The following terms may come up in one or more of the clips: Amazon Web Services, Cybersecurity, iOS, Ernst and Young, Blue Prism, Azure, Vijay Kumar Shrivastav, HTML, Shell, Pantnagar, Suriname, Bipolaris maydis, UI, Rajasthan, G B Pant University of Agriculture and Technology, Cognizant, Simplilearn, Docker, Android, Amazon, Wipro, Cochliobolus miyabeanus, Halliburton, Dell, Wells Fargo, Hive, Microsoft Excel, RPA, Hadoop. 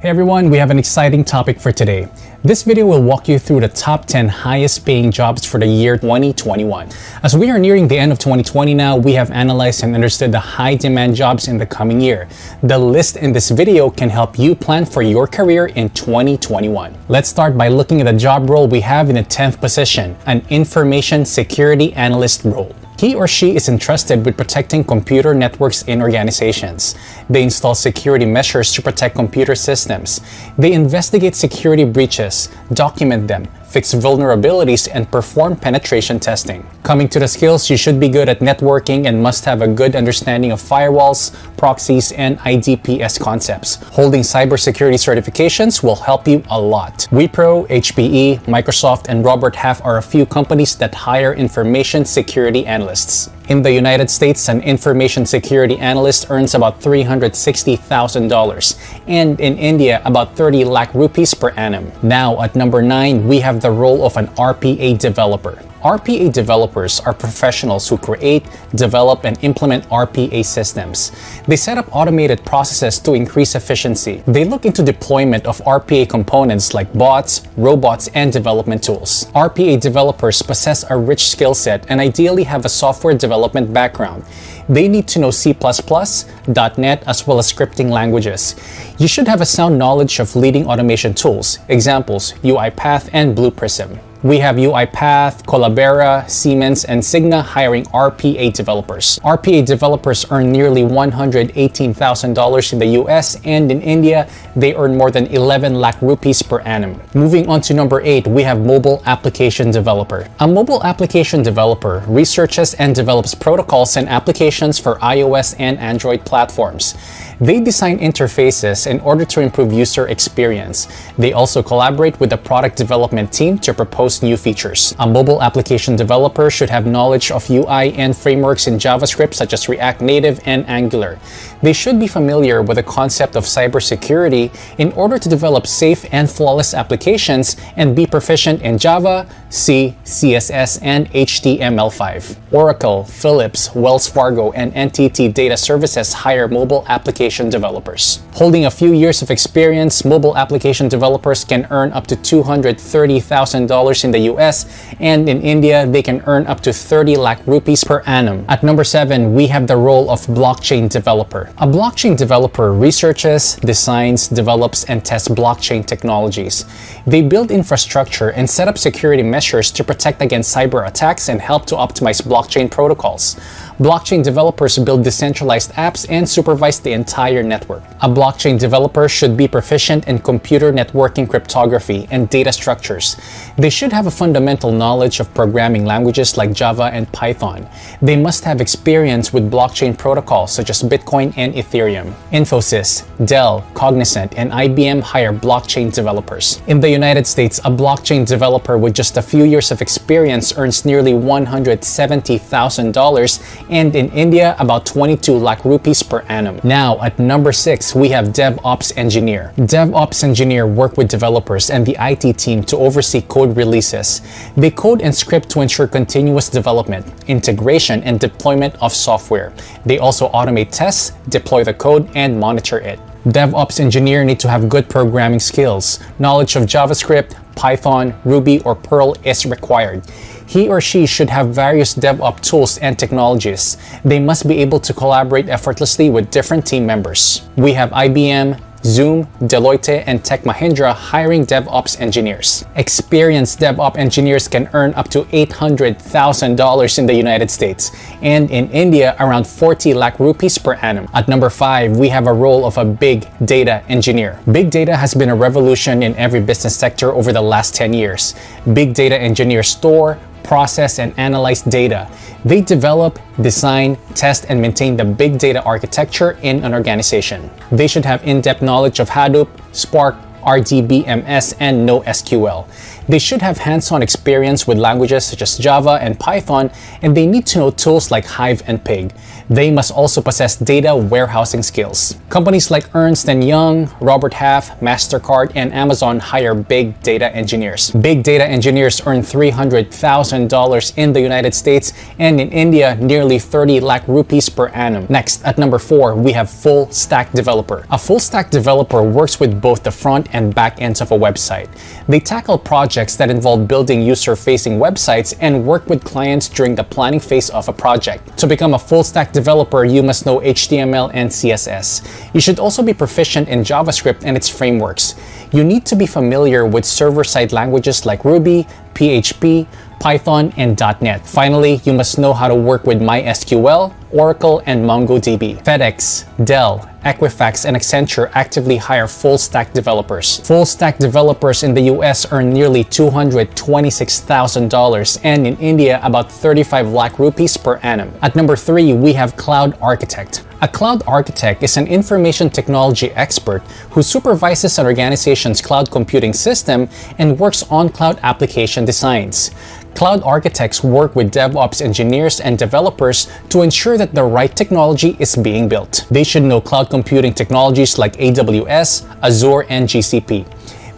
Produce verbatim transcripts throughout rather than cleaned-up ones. Hey everyone, we have an exciting topic for today. This video will walk you through the top ten highest paying jobs for the year twenty twenty-one. As we are nearing the end of twenty twenty now, we have analyzed and understood the high demand jobs in the coming year. The list in this video can help you plan for your career in twenty twenty-one. Let's start by looking at the job role we have in the tenth position, an information security analyst role. He or she is entrusted with protecting computer networks in organizations. They install security measures to protect computer systems. They investigate security breaches, document them, fix vulnerabilities, and perform penetration testing. Coming to the skills, you should be good at networking and must have a good understanding of firewalls, proxies, and I D P S concepts. Holding cybersecurity certifications will help you a lot. Wipro, H P E, Microsoft, and Robert Half are a few companies that hire information security analysts. In the United States, an information security analyst earns about three hundred sixty thousand dollars, and in India, about thirty lakh rupees per annum. Now, at number nine, we have the role of an R P A developer. R P A developers are professionals who create, develop, and implement R P A systems. They set up automated processes to increase efficiency. They look into deployment of R P A components like bots, robots, and development tools. R P A developers possess a rich skill set and ideally have a software development background. They need to know C plus plus, dot net, as well as scripting languages. You should have a sound knowledge of leading automation tools, examples UiPath and Blue Prism. We have UiPath, Colabera, Siemens, and Cigna hiring R P A developers. R P A developers earn nearly one hundred eighteen thousand dollars in the U S, and in India, they earn more than eleven lakh rupees per annum. Moving on to number eight, we have mobile application developer. A mobile application developer researches and develops protocols and applications for iOS and Android platforms. They design interfaces in order to improve user experience. They also collaborate with the product development team to propose new features. A mobile application developer should have knowledge of U I and frameworks in JavaScript such as React Native and Angular. They should be familiar with the concept of cybersecurity in order to develop safe and flawless applications and be proficient in Java, C, C S S, and H T M L five. Oracle, Philips, Wells Fargo, and N T T Data Services hire mobile application developers. Holding a few years of experience, mobile application developers can earn up to two hundred thirty thousand dollars in the U S, and in India, they can earn up to thirty lakh rupees per annum. At number seven, we have the role of blockchain developer. A blockchain developer researches, designs, develops, and tests blockchain technologies. They build infrastructure and set up security measures to protect against cyber attacks and help to optimize blockchain protocols. Blockchain developers build decentralized apps and supervise the entire network. A blockchain developer should be proficient in computer networking cryptography and data structures. They should have a fundamental knowledge of programming languages like Java and Python. They must have experience with blockchain protocols such as Bitcoin and Ethereum. Infosys, Dell, Cognizant, and I B M hire blockchain developers. In the United States, a blockchain developer with just a few years of experience earns nearly one hundred seventy thousand dollars, and in India, about twenty-two lakh rupees per annum. Now, at number six, we have DevOps engineer. DevOps engineer work with developers and the I T team to oversee code releases. They code and script to ensure continuous development, integration, and deployment of software. They also automate tests, deploy the code, and monitor it. DevOps engineer need to have good programming skills. Knowledge of JavaScript, Python, Ruby, or Perl is required. He or she should have various DevOps tools and technologies. They must be able to collaborate effortlessly with different team members. We have I B M, Zoom, Deloitte, and Tech Mahindra hiring DevOps engineers. Experienced DevOps engineers can earn up to eight hundred thousand dollars in the United States, and in India, around forty lakh rupees per annum. At number five, we have a role of a big data engineer. Big data has been a revolution in every business sector over the last ten years. Big data engineers store, process, and analyze data. They develop, design, test, and maintain the big data architecture in an organization. They should have in-depth knowledge of Hadoop, Spark, R D B M S, and NoSQL. They should have hands-on experience with languages such as Java and Python, and they need to know tools like Hive and Pig. They must also possess data warehousing skills. Companies like Ernst and Young, Robert Half, MasterCard, and Amazon hire big data engineers. Big data engineers earn three hundred thousand dollars in the United States, and in India, nearly thirty lakh rupees per annum. Next, at number four, we have full stack developer. A full stack developer works with both the front and back ends of a website. They tackle projects that involve building user-facing websites and work with clients during the planning phase of a project. To become a full stack developer, you must know H T M L and C S S. You should also be proficient in JavaScript and its frameworks. You need to be familiar with server-side languages like Ruby, P H P, Python, and dot net. Finally, you must know how to work with MySQL, Oracle, and MongoDB. FedEx, Dell, Equifax, and Accenture actively hire full-stack developers. Full-stack developers in the U S earn nearly two hundred twenty-six thousand dollars, and in India, about thirty-five lakh rupees per annum. At number three, we have cloud architect. A cloud architect is an information technology expert who supervises an organization's cloud computing system and works on cloud application designs. Cloud architects work with DevOps engineers and developers to ensure that the right technology is being built. They should know cloud computing technologies like A W S, Azure, and G C P.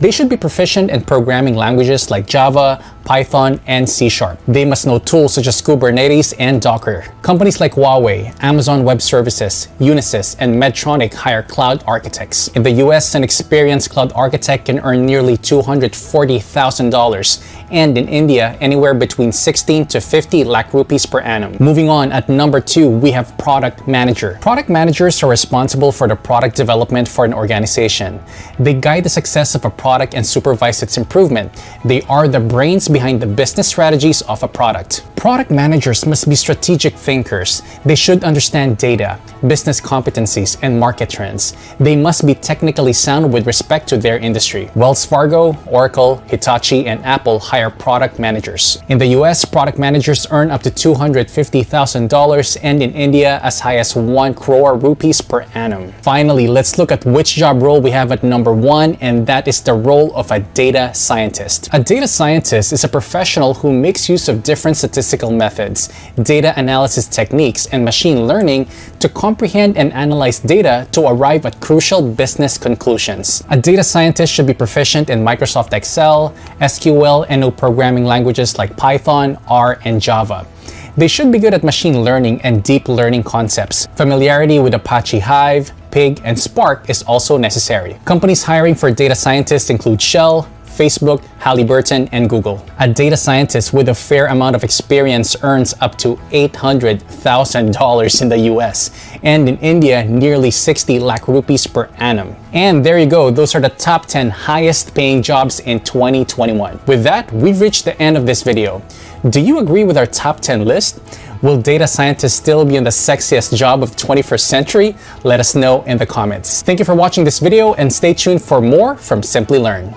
They should be proficient in programming languages like Java, Python, and C sharp. They must know tools such as Kubernetes and Docker. Companies like Huawei, Amazon Web Services, Unisys, and Medtronic hire cloud architects. In the U S, an experienced cloud architect can earn nearly two hundred forty thousand dollars, and in India, anywhere between sixteen to fifty lakh rupees per annum. Moving on, at number two, we have product manager. Product managers are responsible for the product development for an organization. They guide the success of a product and supervise its improvement. They are the brains behind the business strategies of a product. Product managers must be strategic thinkers. They should understand data, business competencies, and market trends. They must be technically sound with respect to their industry. Wells Fargo, Oracle, Hitachi, and Apple hire product managers. In the U S, product managers earn up to two hundred fifty thousand dollars, and in India, as high as one crore rupees per annum. Finally, let's look at which job role we have at number one, and that is the role of a data scientist. A data scientist is a professional who makes use of different statistical methods, data analysis techniques, and machine learning to comprehend and analyze data to arrive at crucial business conclusions. A data scientist should be proficient in Microsoft Excel, S Q L, and know programming languages like Python, R, and Java. They should be good at machine learning and deep learning concepts. Familiarity with Apache Hive, Pig, and Spark is also necessary. Companies hiring for data scientists include Shell, Facebook, Halliburton, and Google. A data scientist with a fair amount of experience earns up to eight hundred thousand dollars in the U S, and in India, nearly sixty lakh rupees per annum. And there you go, those are the top ten highest paying jobs in twenty twenty-one. With that, we've reached the end of this video. Do you agree with our top ten list? Will data scientists still be in the sexiest job of the twenty-first century? Let us know in the comments. Thank you for watching this video, and stay tuned for more from Simply Learn.